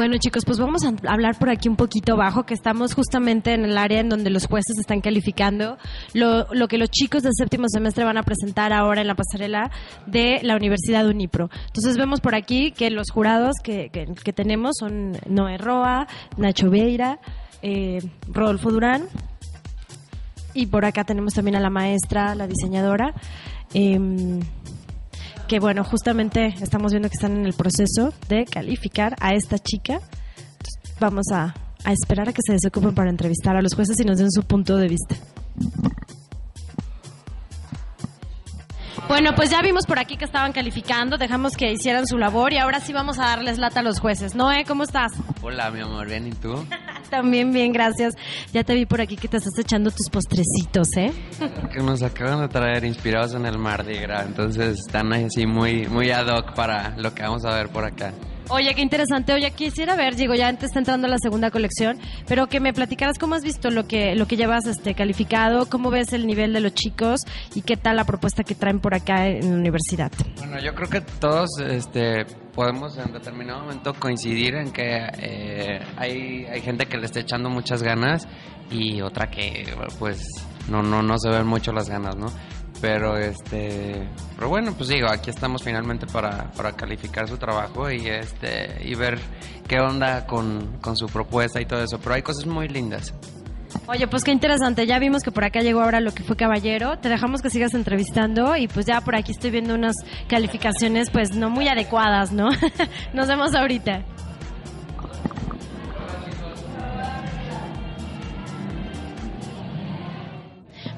Bueno, chicos, pues vamos a hablar por aquí un poquito bajo, que estamos justamente en el área en donde los jueces están calificando lo que los chicos del séptimo semestre van a presentar ahora en la pasarela de la Universidad Unipro. Entonces vemos por aquí que los jurados que tenemos son Noé Roa, Nacho Veira, Rodolfo Durán, y por acá tenemos también a la maestra, la diseñadora, que bueno, justamente estamos viendo que están en el proceso de calificar a esta chica. Entonces, vamos a esperar a que se desocupen para entrevistar a los jueces y nos den su punto de vista. Bueno, pues ya vimos por aquí que estaban calificando, dejamos que hicieran su labor y ahora sí vamos a darles lata a los jueces. Noé, ¿cómo estás? Hola, mi amor, bien, ¿y tú? También bien, gracias. Ya te vi por aquí que te estás echando tus postrecitos, ¿eh? Que nos acaban de traer inspirados en el Mardi Gras, entonces están así muy, muy ad hoc para lo que vamos a ver por acá. Oye, qué interesante. Oye, quisiera ver, digo, ya antes está entrando la segunda colección, pero que me platicaras cómo has visto lo que llevas calificado, cómo ves el nivel de los chicos y qué tal la propuesta que traen por acá en la universidad. Bueno, yo creo que todos podemos en determinado momento coincidir en que hay gente que le está echando muchas ganas y otra que pues no se ven mucho las ganas, ¿no? Pero bueno, pues digo, aquí estamos finalmente para calificar su trabajo y ver qué onda con su propuesta y todo eso, pero hay cosas muy lindas. Oye, pues qué interesante, ya vimos que por acá llegó ahora lo que fue Caballero, te dejamos que sigas entrevistando y pues ya por aquí estoy viendo unas calificaciones pues no muy adecuadas, ¿no? Nos vemos ahorita.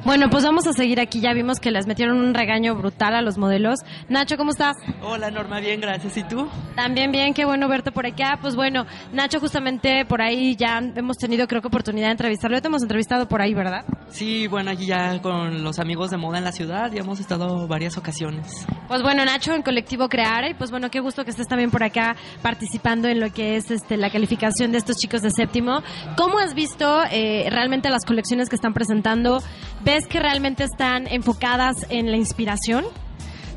Bueno, pues vamos a seguir aquí. Ya vimos que les metieron un regaño brutal a los modelos. Nacho, ¿cómo estás? Hola, Norma, bien, gracias. ¿Y tú? También bien, qué bueno verte por acá. Pues bueno, Nacho, justamente por ahí ya hemos tenido, creo que, oportunidad de entrevistarlo. Ya te hemos entrevistado por ahí, ¿verdad? Sí, bueno, aquí ya con los amigos de moda en la ciudad ya hemos estado varias ocasiones. Pues bueno, Nacho, en Colectivo Crear, y pues bueno, qué gusto que estés también por acá participando en lo que es la calificación de estos chicos de séptimo. ¿Cómo has visto realmente las colecciones que están presentando? ¿Ves que realmente están enfocadas en la inspiración?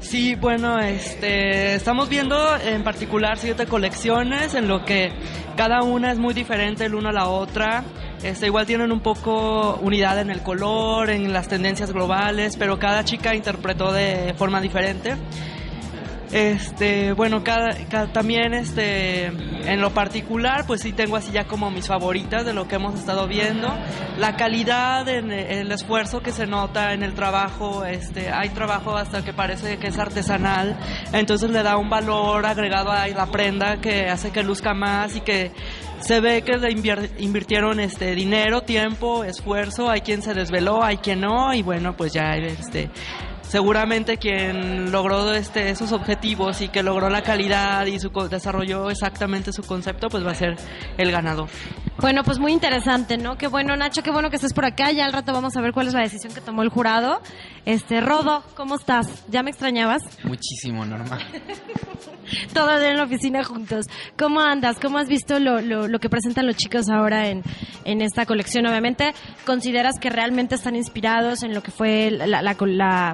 Sí, bueno, estamos viendo en particular 7 colecciones en lo que cada una es muy diferente la una a la otra. Igual tienen un poco unidad en el color, en las tendencias globales, pero cada chica interpretó de forma diferente. Bueno, también en lo particular, pues sí tengo así ya como mis favoritas de lo que hemos estado viendo. La calidad, el esfuerzo que se nota en el trabajo, hay trabajo hasta que parece que es artesanal, entonces le da un valor agregado a la prenda que hace que luzca más y que se ve que le invirtieron dinero, tiempo, esfuerzo. Hay quien se desveló, hay quien no, y bueno, pues ya seguramente quien logró esos objetivos y que logró la calidad y desarrolló exactamente su concepto, pues va a ser el ganador. Bueno, pues muy interesante, ¿no? Qué bueno, Nacho, qué bueno que estés por acá. Ya al rato vamos a ver cuál es la decisión que tomó el jurado. Rodo, ¿cómo estás? ¿Ya me extrañabas? Muchísimo, Norma. Todos en la oficina juntos. ¿Cómo andas? ¿Cómo has visto lo que presentan los chicos ahora en esta colección? Obviamente, ¿consideras que realmente están inspirados en lo que fue la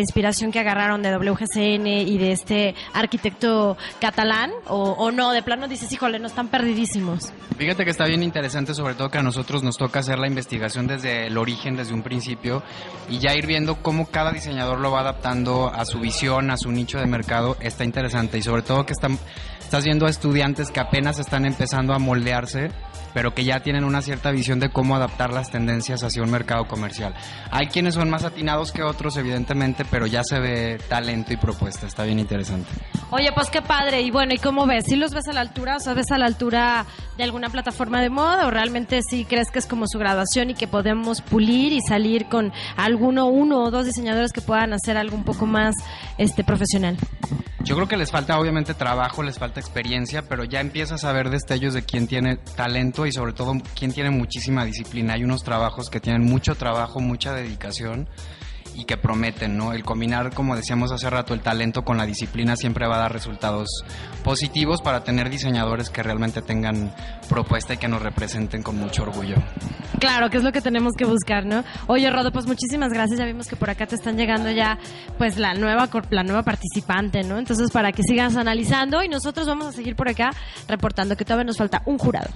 inspiración que agarraron de WGCN y de este arquitecto catalán? ¿O no? De plano dices, híjole, no están perdidísimos. Fíjate que está bien interesante, sobre todo que a nosotros nos toca hacer la investigación desde el origen, desde un principio, y ya ir viendo cómo cada diseñador lo va adaptando a su visión, a su nicho de mercado. Está interesante y sobre todo que estás viendo a estudiantes que apenas están empezando a moldearse, pero que ya tienen una cierta visión de cómo adaptar las tendencias hacia un mercado comercial. Hay quienes son más atinados que otros, evidentemente, pero ya se ve talento y propuesta. Está bien interesante. Oye, pues qué padre. Y bueno, ¿y cómo ves? ¿Sí los ves a la altura? O sea, ¿ves a la altura de alguna plataforma de moda? ¿O realmente sí crees que es como su graduación y que podemos pulir y salir con uno o dos diseñadores que puedan hacer algo un poco más profesional? Yo creo que les falta obviamente trabajo, les falta experiencia, pero ya empiezas a ver destellos de quién tiene talento y sobre todo quién tiene muchísima disciplina. Hay unos trabajos que tienen mucho trabajo, mucha dedicación y que prometen, ¿no? El combinar, como decíamos hace rato, el talento con la disciplina siempre va a dar resultados positivos para tener diseñadores que realmente tengan propuesta y que nos representen con mucho orgullo. Claro, que es lo que tenemos que buscar, ¿no? Oye, Rodo, pues muchísimas gracias. Ya vimos que por acá te están llegando ya pues la nueva participante, ¿no? Entonces, para que sigas analizando, y nosotros vamos a seguir por acá reportando, que todavía nos falta un jurado.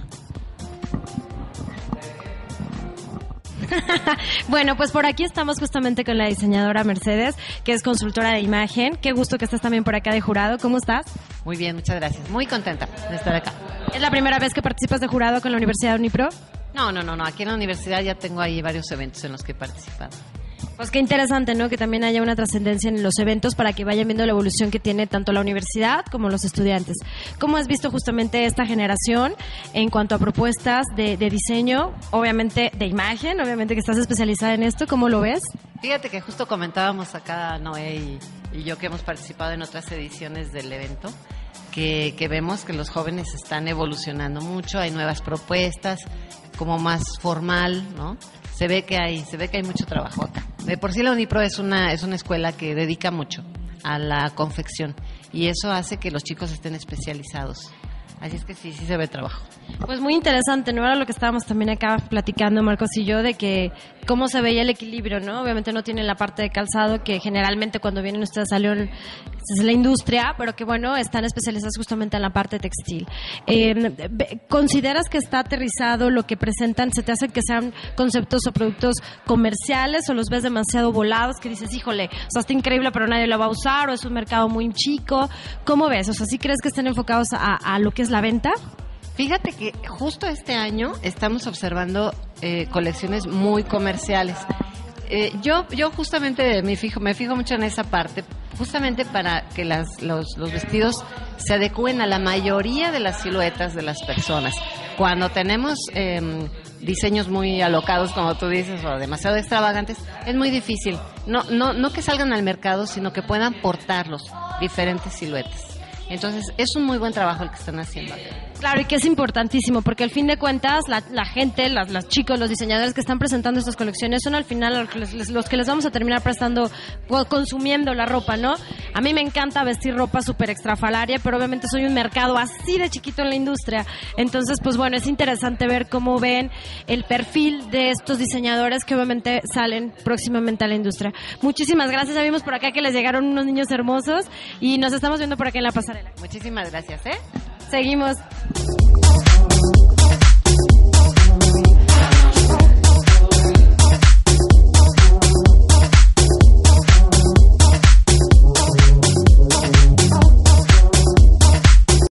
Bueno, pues por aquí estamos justamente con la diseñadora Mercedes, que es consultora de imagen. Qué gusto que estás también por acá de jurado. ¿Cómo estás? Muy bien, muchas gracias. Muy contenta de estar acá. ¿Es la primera vez que participas de jurado con la Universidad de Unipro? No. Aquí en la universidad ya tengo ahí varios eventos en los que he participado. Pues qué interesante, ¿no? Que también haya una trascendencia en los eventos para que vayan viendo la evolución que tiene tanto la universidad como los estudiantes. ¿Cómo has visto justamente esta generación en cuanto a propuestas de diseño, obviamente de imagen, obviamente que estás especializada en esto? ¿Cómo lo ves? Fíjate que justo comentábamos acá Noé y yo, que hemos participado en otras ediciones del evento, que vemos que los jóvenes están evolucionando mucho, hay nuevas propuestas, como más formal, ¿no? Se ve que hay mucho trabajo acá. De por sí la Unipro es una escuela que dedica mucho a la confección, y eso hace que los chicos estén especializados. Así es que sí se ve trabajo. Pues muy interesante, ¿no? Era lo que estábamos también acá platicando Marcos y yo, de que cómo se veía el equilibrio, ¿no? Obviamente no tienen la parte de calzado, que generalmente cuando vienen ustedes salieron, es la industria, pero que bueno, están especializadas justamente en la parte textil. ¿Consideras que está aterrizado lo que presentan? ¿Se te hace que sean conceptos o productos comerciales, o los ves demasiado volados, que dices, híjole, o sea, está increíble pero nadie lo va a usar, o es un mercado muy chico? ¿Cómo ves? O sea, ¿sí crees que estén enfocados a lo que es la venta? Fíjate que justo este año estamos observando colecciones muy comerciales. Yo justamente me fijo mucho en esa parte, justamente para que los vestidos se adecúen a la mayoría de las siluetas de las personas. Cuando tenemos diseños muy alocados, como tú dices, o demasiado extravagantes, es muy difícil. No que salgan al mercado, sino que puedan portarlos diferentes siluetas. Entonces, es un muy buen trabajo el que están haciendo acá. Claro, y que es importantísimo, porque al fin de cuentas, la gente, los chicos, los diseñadores que están presentando estas colecciones son al final los que les vamos a terminar prestando, consumiendo la ropa, ¿no? A mí me encanta vestir ropa súper extrafalaria, pero obviamente soy un mercado así de chiquito en la industria. Entonces, pues bueno, es interesante ver cómo ven el perfil de estos diseñadores que obviamente salen próximamente a la industria. Muchísimas gracias. Ya vimos por acá que les llegaron unos niños hermosos y nos estamos viendo por acá en la pasarela. Muchísimas gracias, ¿eh? Seguimos.